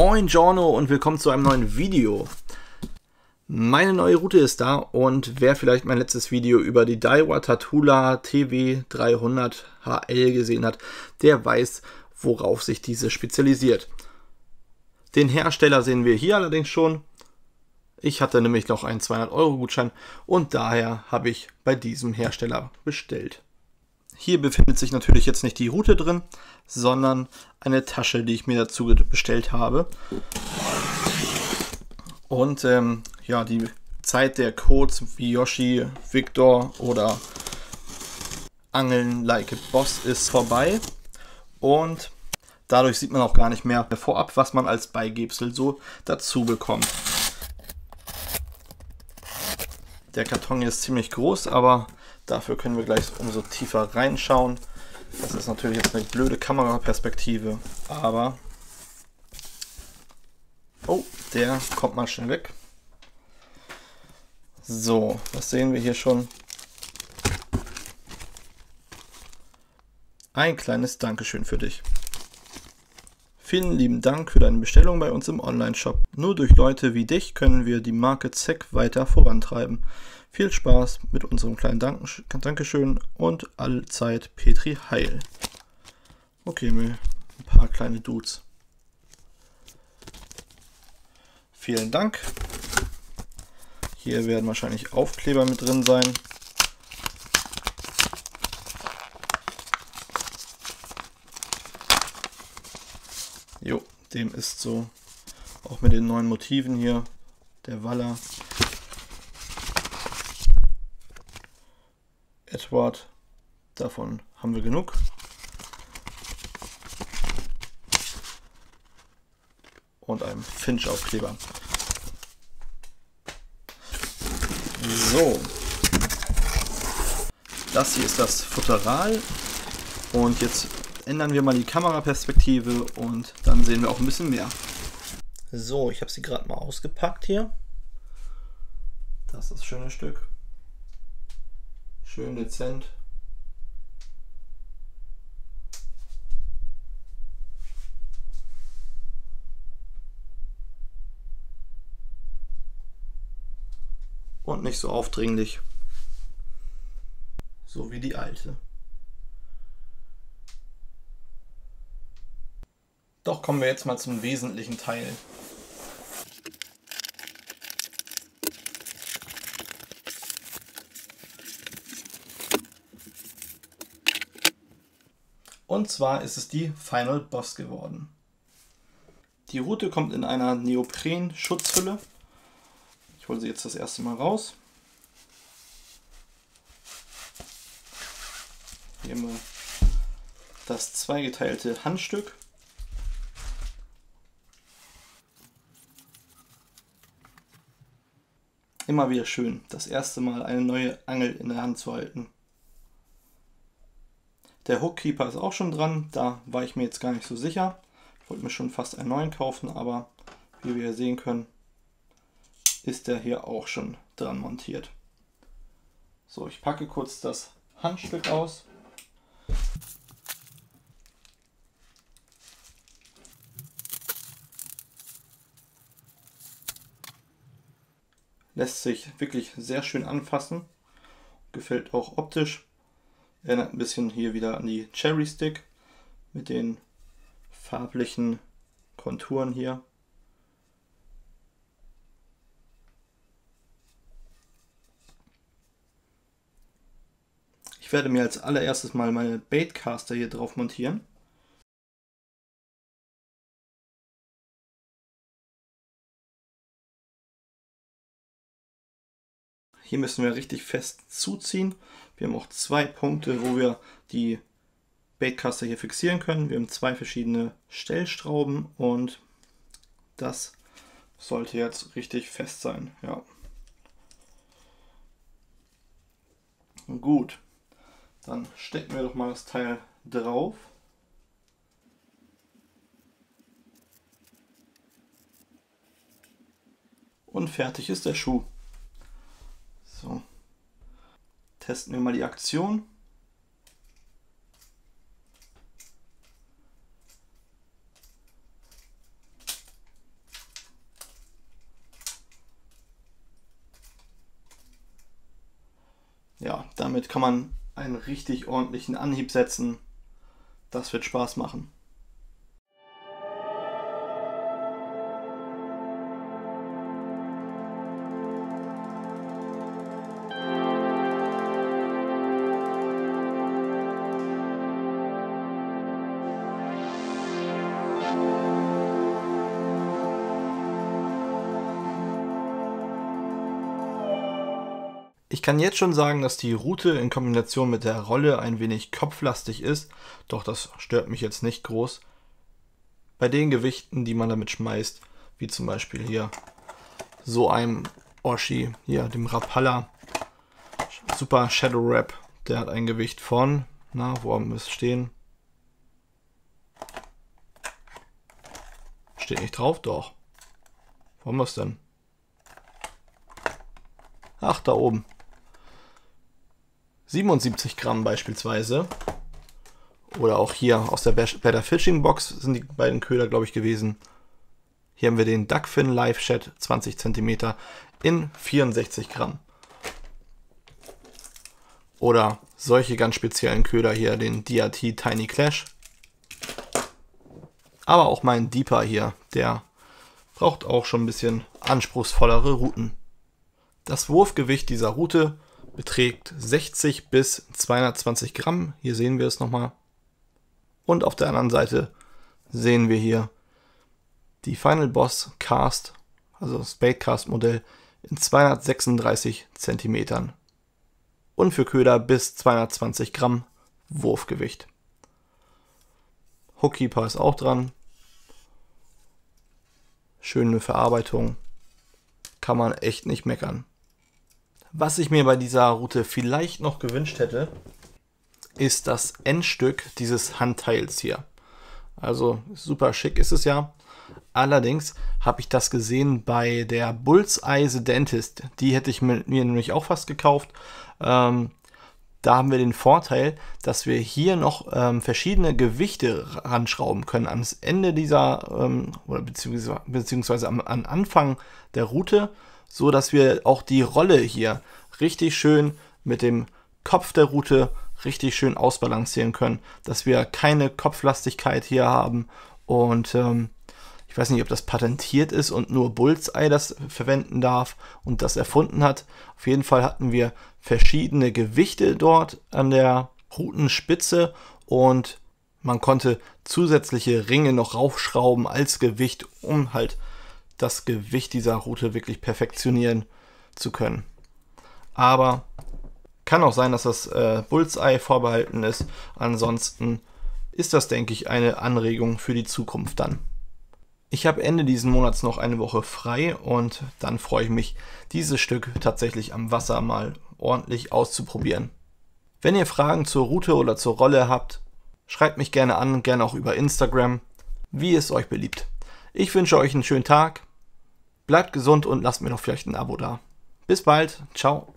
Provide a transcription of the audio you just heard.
Moin Giorno und willkommen zu einem neuen Video. Meine neue Route ist da und wer vielleicht mein letztes Video über die Daiwa Tatula TW 300 HL gesehen hat, der weiß, worauf sich diese spezialisiert. Den Hersteller sehen wir hier allerdings schon. Ich hatte nämlich noch einen 200-Euro-Gutschein und daher habe ich bei diesem Hersteller bestellt. Hier befindet sich natürlich jetzt nicht die Route drin, sondern eine Tasche, die ich mir dazu bestellt habe. Und ja, die Zeit der Codes wie Yoshi, Victor oder Angeln Like a Boss ist vorbei. Und dadurch sieht man auch gar nicht mehr vorab, was man als Beigebsel so dazu bekommt. Der Karton hier ist ziemlich groß, aber dafür können wir gleich umso tiefer reinschauen. Das ist natürlich jetzt eine blöde Kameraperspektive, aber... Oh, der kommt mal schnell weg. So, was sehen wir hier schon? Ein kleines Dankeschön für dich. Vielen lieben Dank für deine Bestellung bei uns im Online-Shop. Nur durch Leute wie dich können wir die Marke Zeck weiter vorantreiben. Viel Spaß mit unserem kleinen Dankeschön und allzeit Petri Heil. Okay, mir ein paar kleine Dudes. Vielen Dank. Hier werden wahrscheinlich Aufkleber mit drin sein. Jo, dem ist so. Auch mit den neuen Motiven hier. Der Waller. Edward. Davon haben wir genug. Und einem Finch-Aufkleber. So. Das hier ist das Futteral. Und jetzt ändern wir mal die Kameraperspektive und dann sehen wir auch ein bisschen mehr. So, ich habe sie gerade mal ausgepackt hier. Das ist das schöne Stück. Schön dezent. Und nicht so aufdringlich. So wie die alte. Doch kommen wir jetzt mal zum wesentlichen Teil. Und zwar ist es die Final Boss geworden. Die Route kommt in einer Neopren-Schutzhülle. Ich hole sie jetzt das erste Mal raus. Hier haben wir das zweigeteilte Handstück. Immer wieder schön, das erste Mal eine neue Angel in der Hand zu halten. Der Hookkeeper ist auch schon dran, da war ich mir jetzt gar nicht so sicher. Ich wollte mir schon fast einen neuen kaufen, aber wie wir sehen können, ist der hier auch schon dran montiert. So, ich packe kurz das Handstück aus. Lässt sich wirklich sehr schön anfassen. Gefällt auch optisch. Erinnert ein bisschen hier wieder an die Cherry Stick mit den farblichen Konturen hier. Ich werde mir als allererstes mal meine Baitcaster hier drauf montieren. Hier müssen wir richtig fest zuziehen. Wir haben auch zwei Punkte, wo wir die Baitcaster hier fixieren können. Wir haben zwei verschiedene Stellschrauben und das sollte jetzt richtig fest sein. Ja. Gut, dann stecken wir doch mal das Teil drauf. Und fertig ist der Schuh. So, testen wir mal die Aktion. ja, damit kann man einen richtig ordentlichen Anhieb setzen. Das wird Spaß machen. Ich kann jetzt schon sagen, dass die Rute in Kombination mit der Rolle ein wenig kopflastig ist, doch das stört mich jetzt nicht groß. Bei den Gewichten, die man damit schmeißt, wie zum Beispiel hier so einem Oshi, hier dem Rapala Super Shadow Wrap, der hat ein Gewicht von, na, wo müsste es stehen? Steht nicht drauf, doch. Wo haben wir es denn? Ach, da oben. 77 Gramm beispielsweise, oder auch hier aus der Better Fishing Box sind die beiden Köder, glaube ich, gewesen. Hier haben wir den Duckfin Live Shad 20 cm in 64 Gramm. Oder solche ganz speziellen Köder hier, den DRT Tiny Clash. Aber auch mein Deeper hier, der braucht auch schon ein bisschen anspruchsvollere Routen. Das Wurfgewicht dieser Rute beträgt 60 bis 220 Gramm. Hier sehen wir es nochmal. Und auf der anderen Seite sehen wir hier die Final Boss Cast, also Spadecast Modell in 236 cm. Und für Köder bis 220 Gramm Wurfgewicht. Hookkeeper ist auch dran. Schöne Verarbeitung. Kann man echt nicht meckern. Was ich mir bei dieser Rute vielleicht noch gewünscht hätte, ist das Endstück dieses Handteils hier. Also super schick ist es ja. Allerdings habe ich das gesehen bei der Bullseye Dentist. Die hätte ich mir nämlich auch fast gekauft. Da haben wir den Vorteil, dass wir hier noch verschiedene Gewichte ranschrauben können. Am Ende dieser, oder beziehungsweise am Anfang der Rute, so dass wir auch die Rolle hier richtig schön mit dem Kopf der Rute richtig schön ausbalancieren können, dass wir keine Kopflastigkeit hier haben. Und ich weiß nicht, ob das patentiert ist und nur Bullseye das verwenden darf und das erfunden hat. Auf jeden Fall hatten wir verschiedene Gewichte dort an der Rutenspitze und man konnte zusätzliche Ringe noch raufschrauben als Gewicht, um halt das Gewicht dieser Rute wirklich perfektionieren zu können. Aber kann auch sein, dass das Bullseye vorbehalten ist. Ansonsten ist das, denke ich, eine Anregung für die Zukunft dann. Ich habe Ende diesen Monats noch eine Woche frei und dann freue ich mich, dieses Stück tatsächlich am Wasser mal ordentlich auszuprobieren. Wenn ihr Fragen zur Rute oder zur Rolle habt, schreibt mich gerne an, gerne auch über Instagram, wie es euch beliebt. Ich wünsche euch einen schönen Tag, bleibt gesund und lasst mir doch vielleicht ein Abo da. Bis bald, ciao.